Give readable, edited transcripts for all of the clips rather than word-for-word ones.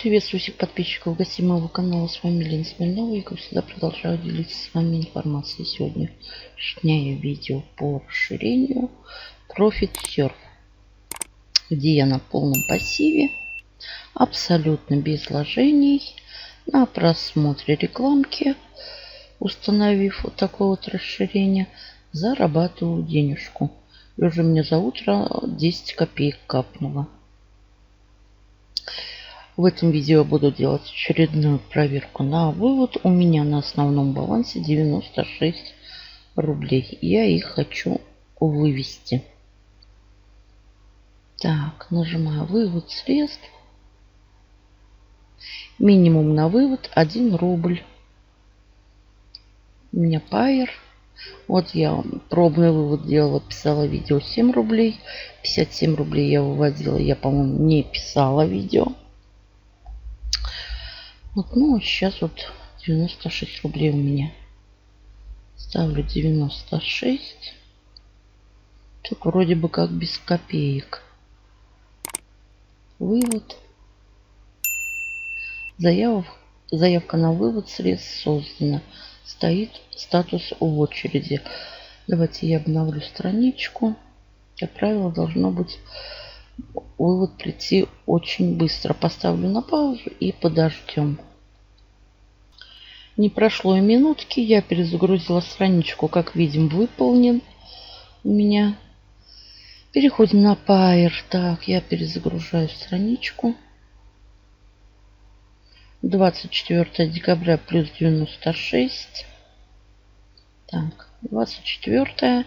Приветствую всех подписчиков и гостей моего канала. С вами Елена Смирнова. И как всегда продолжаю делиться с вами информацией. Сегодня сняю видео по расширению ProfitSurf, где я на полном пассиве, абсолютно без вложений, на просмотре рекламки, установив вот такое вот расширение, зарабатываю денежку. И уже мне за утро 10 копеек капнуло. В этом видео буду делать очередную проверку на вывод. У меня на основном балансе 96 рублей. Я их хочу вывести. Так, нажимаю вывод средств. Минимум на вывод 1 рубль. У меня Payeer. Вот я пробный вывод делала, писала видео 7 рублей. 57 рублей я выводила. Я, по-моему, не писала видео. Вот, ну, сейчас вот 96 рублей у меня. Ставлю 96. Тут вроде бы как без копеек. Вывод. Заявка на вывод средств создана. Стоит статус в очереди. Давайте я обновлю страничку. Как правило, должно быть... Вывод прийти очень быстро. Поставлю на паузу и подождем. Не прошло и минутки. Я перезагрузила страничку. Как видим, выполнен у меня. Переходим на Payeer. Так, я перезагружаю страничку. 24 декабря плюс 96. Так, 24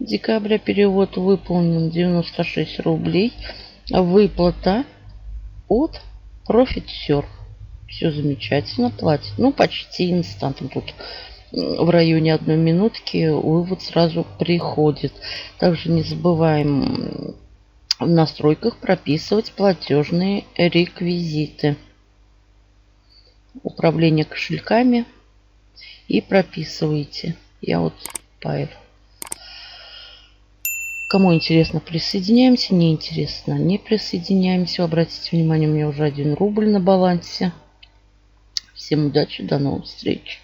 декабря перевод выполнен, 96 рублей. Выплата от ProfitSurf. Все замечательно, платит. Ну, почти инстантом. Тут в районе 1 минутки вывод сразу приходит. Также не забываем в настройках прописывать платежные реквизиты. Управление кошельками. И прописывайте. Я вот Payeer. Кому интересно, присоединяемся. Не интересно, не присоединяемся. Обратите внимание, у меня уже 1 рубль на балансе. Всем удачи, до новых встреч.